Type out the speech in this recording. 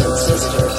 brothers and sisters.